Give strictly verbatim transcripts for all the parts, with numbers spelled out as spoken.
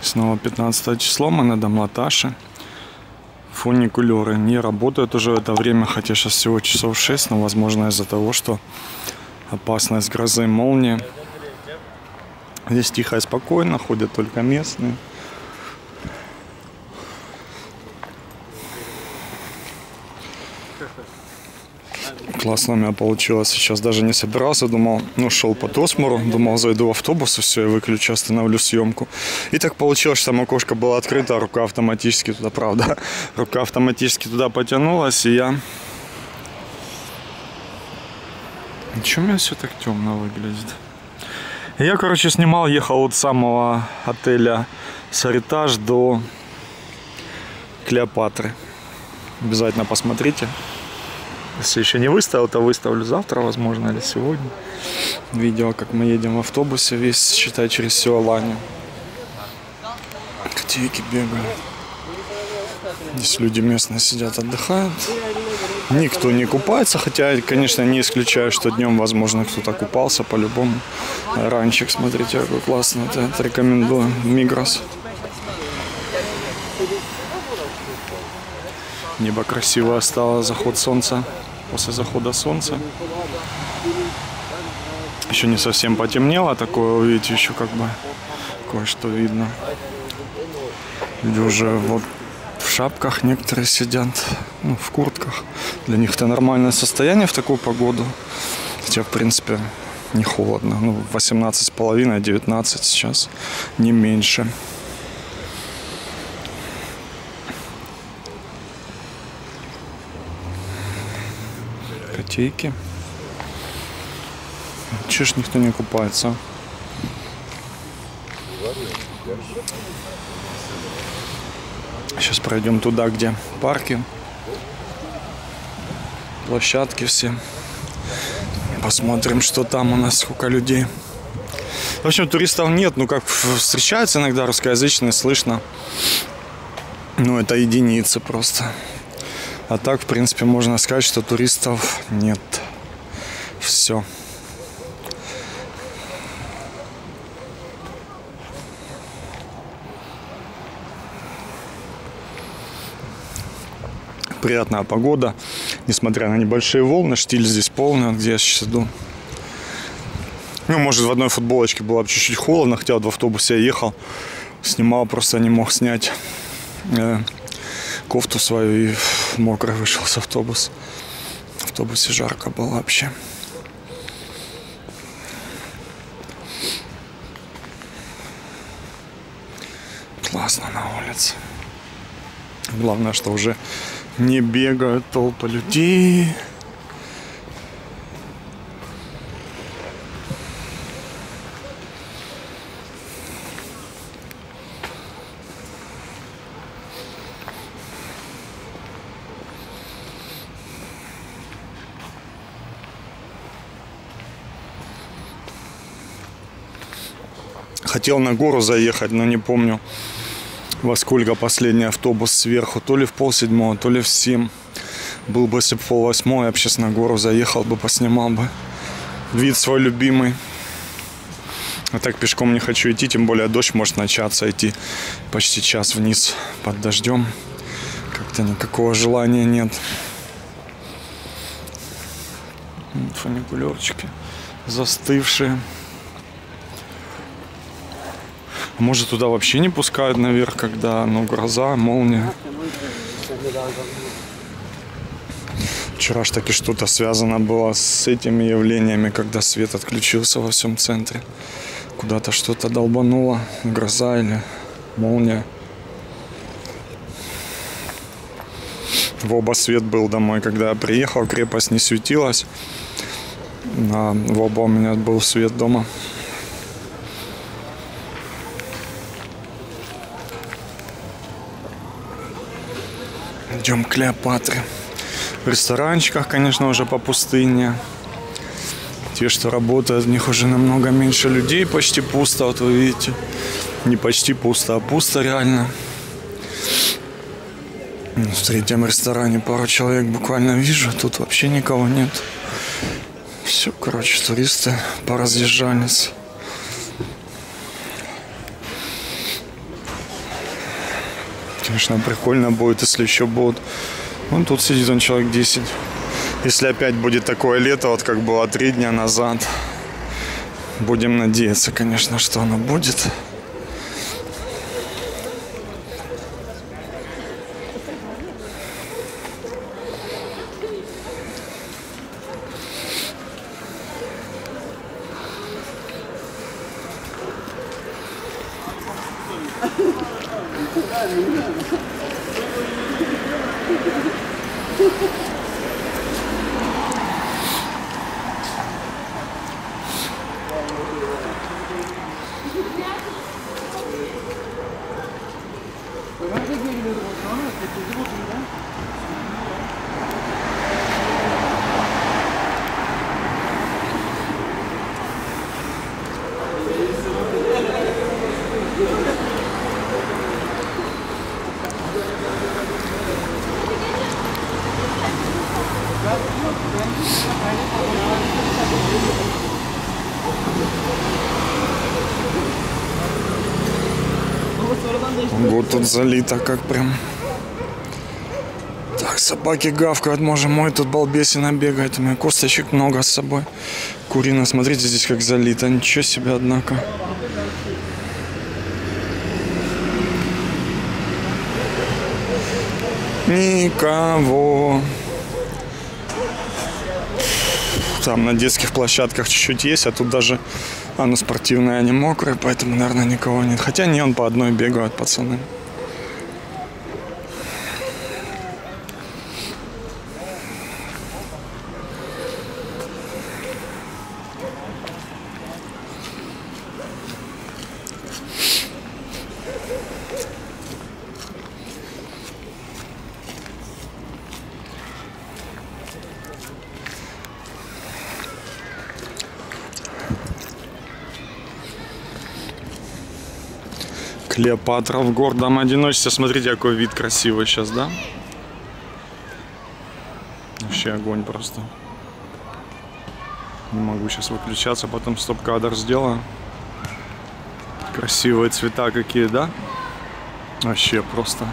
Снова пятнадцатое число, мы на Дамлаташе. Фуникулеры не работают уже в это время, хотя сейчас всего часов шесть, но возможно из-за того, что опасность грозы и молнии. Здесь тихо и спокойно, ходят только местные. Классно у меня получилось. Сейчас даже не собирался, думал, ну, шел по Тосмуру, думал, зайду в автобус, и все, я выключу, остановлю съемку. И так получилось, что там окошко было открыто, а рука автоматически туда, правда, рука автоматически туда потянулась, и я... Ничего, у меня все так темно выглядит. Я, короче, снимал, ехал от самого отеля Саритаж до Клеопатры. Обязательно посмотрите. Если еще не выставил, то выставлю завтра, возможно, или сегодня. Видео, как мы едем в автобусе весь, считай, через всю Аланью. Котейки бегают. Здесь люди местные сидят, отдыхают. Никто не купается, хотя, конечно, не исключаю, что днем, возможно, кто-то купался по-любому. Ранчик, смотрите, какой классный, это рекомендую, Мигрос. Небо красивое стало, заход солнца. После захода солнца еще не совсем потемнело, такое, видите, еще как бы кое-что видно. Люди уже вот в шапках некоторые сидят, ну, в куртках. Для них это нормальное состояние в такую погоду, хотя, в принципе, не холодно. Ну, восемнадцать с половиной, девятнадцать сейчас, не меньше. Котейки. Чего ж никто не купается? Сейчас пройдем туда, где парки, площадки все. Посмотрим, что там у нас, сколько людей. В общем, туристов нет, ну как встречаются иногда русскоязычные, слышно. Ну это единицы просто. А так, в принципе, можно сказать, что туристов нет. Все. Приятная погода, несмотря на небольшие волны, штиль здесь полный, где я сейчас иду. Ну, может, в одной футболочке было бы чуть-чуть холодно, хотя вот в автобусе я ехал, снимал, просто не мог снять э, кофту свою и мокрый вышел с автобуса. В автобусе жарко было вообще. Классно на улице. Главное, что уже не бегают толпы людей. Хотел на гору заехать, но не помню, во сколько последний автобус сверху, то ли в полседьмого, то ли в семь. Был бы, если бы в полвосьмого, я бы сейчас на гору заехал бы, поснимал бы вид свой любимый. А так пешком не хочу идти, тем более дождь может начаться, идти почти час вниз под дождем. Как-то никакого желания нет. Фуникулерчики застывшие. Может, туда вообще не пускают наверх, когда, ну, гроза, молния. Вчера ж таки что-то связано было с этими явлениями, когда свет отключился во всем центре. Куда-то что-то долбануло, гроза или молния. В оба свет был домой, когда я приехал, крепость не светилась. А в оба у меня был свет дома. Идем к Клеопатре. В ресторанчиках, конечно, уже по пустыне. Те, что работают, в них уже намного меньше людей. Почти пусто, вот вы видите. Не почти пусто, а пусто реально. В третьем ресторане пару человек буквально вижу. Тут вообще никого нет. Все, короче, туристы поразъезжались. конечно, прикольно будет, если еще будут. Вон тут сидит он человек десять. Если опять будет такое лето, вот как было три дня назад. Будем надеяться, конечно, что оно будет. Вот тут залито как прям. Так, собаки гавкают, боже мой, тут балбесина бегает. У меня косточек много с собой. Курина, смотрите, здесь как залито. Ничего себе, однако. Никого. Там на детских площадках чуть-чуть есть, а тут даже оно спортивное, они мокрые, поэтому, наверное, никого нет. Хотя не, он по одной бегают, пацаны. Клеопатра в гордом одиночестве. Смотрите, какой вид красивый сейчас, да? Вообще огонь просто. Не могу сейчас выключаться, потом стоп-кадр сделаю. Красивые цвета какие, да? Вообще просто.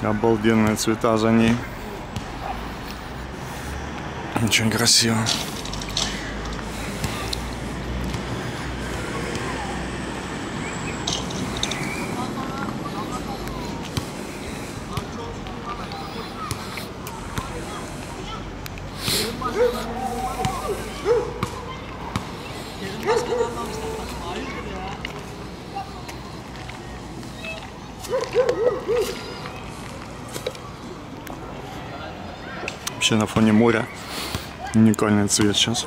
Обалденные цвета за ней. Очень красиво. Вообще на фоне моря уникальный цвет сейчас.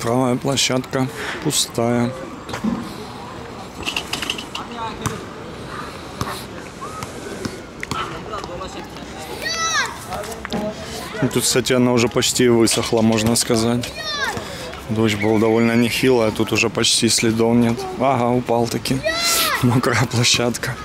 Правая площадка пустая. И тут, кстати, она уже почти высохла, можно сказать. Дождь был довольно нехилая, тут уже почти следов нет. Ага, упал таки. Мокрая площадка.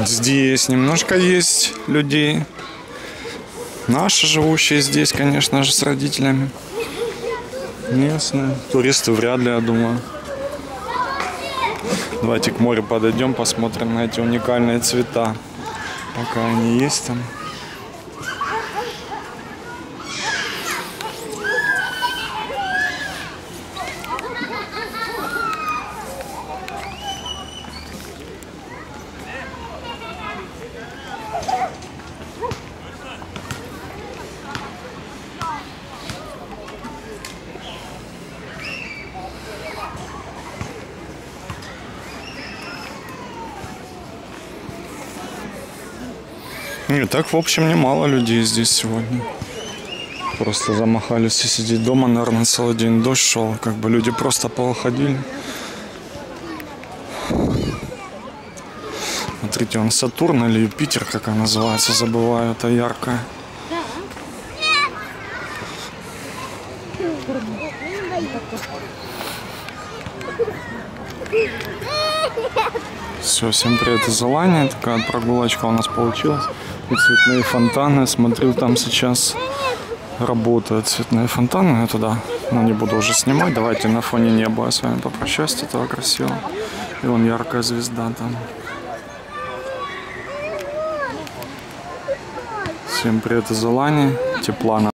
Здесь немножко есть людей. Наши, живущие здесь, конечно же, с родителями. Местные. Туристы вряд ли, я думаю. Давайте к морю подойдем, посмотрим на эти уникальные цвета. Пока они есть там. И так, в общем, немало людей здесь сегодня. Просто замахались все сидеть дома, наверное, целый день дождь шел. Как бы люди просто повыходили. Смотрите, он Сатурн или Юпитер, как она называется, забываю, это яркая. Все, всем привет из Алании. Такая прогулочка у нас получилась. И цветные фонтаны. Смотрю, там сейчас работают цветные фонтаны. Я туда, но не буду уже снимать. Давайте на фоне неба я с вами попрощаюсь. Этого красиво. И вон яркая звезда там. Всем привет из Алании. Тепла на